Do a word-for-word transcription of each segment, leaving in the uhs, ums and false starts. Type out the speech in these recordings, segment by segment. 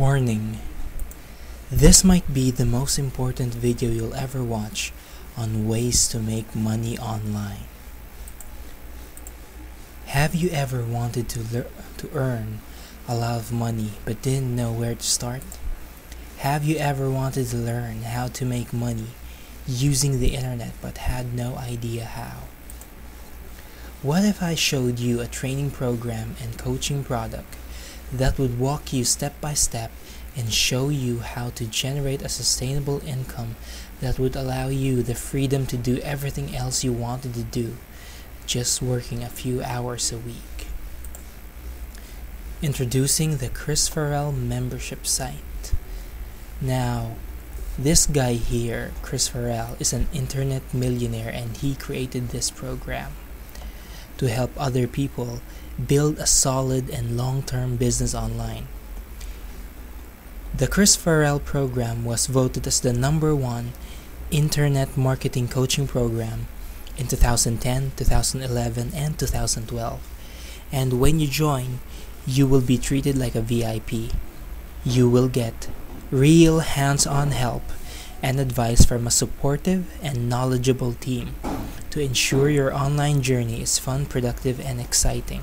Warning. This might be the most important video you'll ever watch on ways to make money online. Have you ever wanted to learn to earn a lot of money but didn't know where to start? Have you ever wanted to learn how to make money using the internet but had no idea how? What if I showed you a training program and coaching product that would walk you step by step and show you how to generate a sustainable income that would allow you the freedom to do everything else you wanted to do, just working a few hours a week? Introducing the Chris Farrell Membership site. Now, this guy here, Chris Farrell, is an internet millionaire, and he created this program to help other people build a solid and long-term business online. The Chris Farrell program was voted as the number one internet marketing coaching program in two thousand ten, two thousand eleven, and two thousand twelve. And when you join, you will be treated like a V I P. You will get real hands-on help and advice from a supportive and knowledgeable team to ensure your online journey is fun, productive, and exciting.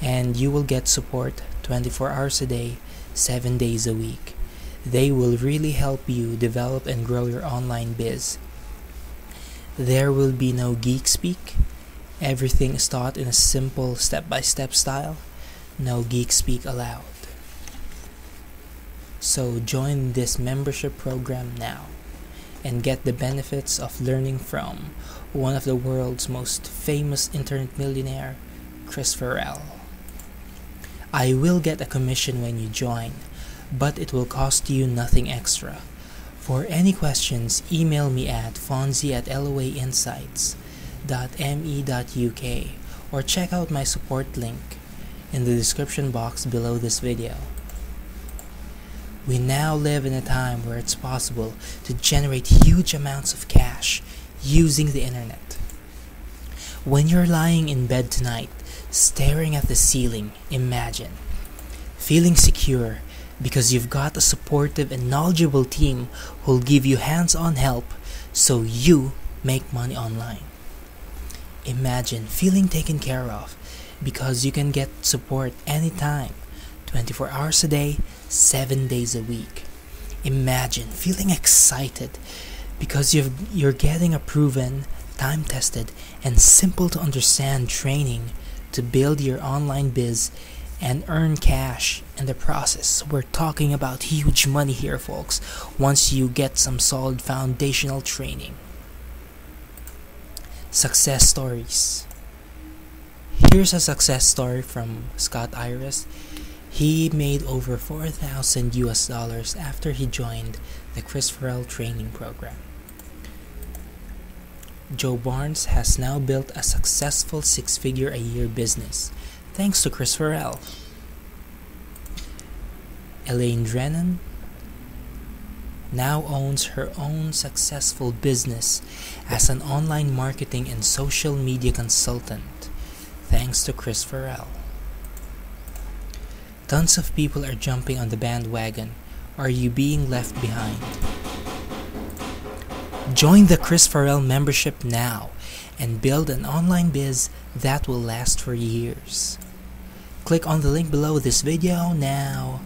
And you will get support twenty-four hours a day, seven days a week. They will really help you develop and grow your online biz. There will be no geek speak. Everything is taught in a simple step-by-step style. No geek speak allowed. So join this membership program now and get the benefits of learning from one of the world's most famous internet millionaire, Chris Farrell. I will get a commission when you join, but it will cost you nothing extra. For any questions, email me at fonzie at l o a insights dot m e dot u k or check out my support link in the description box below this video. We now live in a time where it's possible to generate huge amounts of cash using the internet. When you're lying in bed tonight, staring at the ceiling, imagine feeling secure because you've got a supportive and knowledgeable team who'll give you hands-on help so you make money online. Imagine feeling taken care of because you can get support anytime, twenty-four hours a day, seven days a week. Imagine feeling excited because you've, you're getting a proven, time-tested, and simple-to-understand training to build your online biz and earn cash in the process. We're talking about huge money here, folks, once you get some solid foundational training. Success stories. Here's a success story from Scott Iris. He made over four thousand U S dollars after he joined the Chris Farrell training program. Joe Barnes has now built a successful six-figure-a-year business thanks to Chris Farrell. Elaine Drennan now owns her own successful business as an online marketing and social media consultant thanks to Chris Farrell. Tons of people are jumping on the bandwagon. Are you being left behind? Join the Chris Farrell membership now and build an online biz that will last for years. Click on the link below this video now.